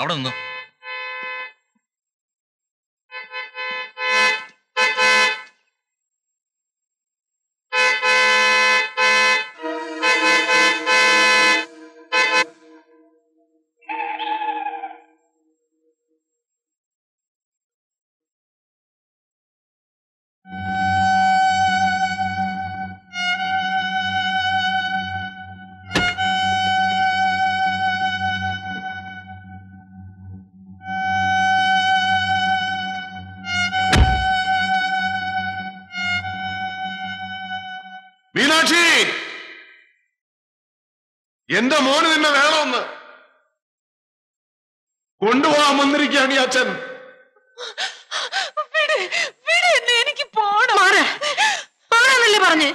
അവിടെ നിന്നു എന്റെ മോന് നിന്നെ വേണമെന്ന് കൊണ്ടുപോകാൻ വന്നിരിക്കുകയാണ് ഈ അച്ഛൻ. എനിക്ക് പോണം മാറാന്നല്ലേ പറഞ്ഞേ.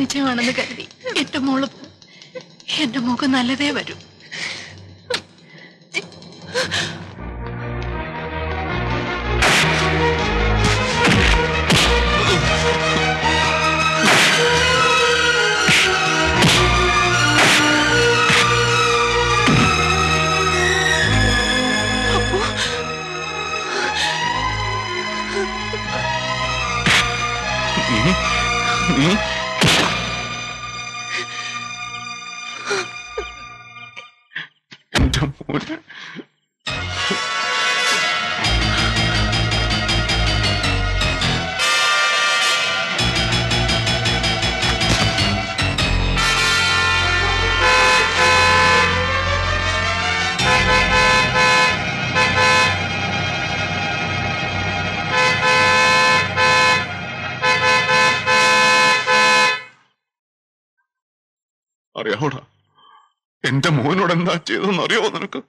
നിശ്ചയമാണെന്ന് കരുതി എന്റെ മോള് പോകും. എന്റെ മുഖം നല്ലതേ വരൂ. അറിയാവോടാ എന്റെ മോനോട് എന്താ ചെയ്തെന്ന് അറിയാവോ നിനക്ക്?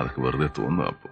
അതൊക്കെ വെറുതെ തോന്നുക. അപ്പൊ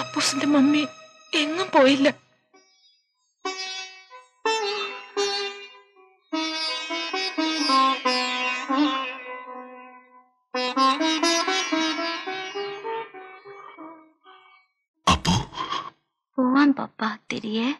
അപ്പൂസിന്റെ മമ്മി എങ്ങും പോയില്ല. പോവാൻ പപ്പ തിരികെ.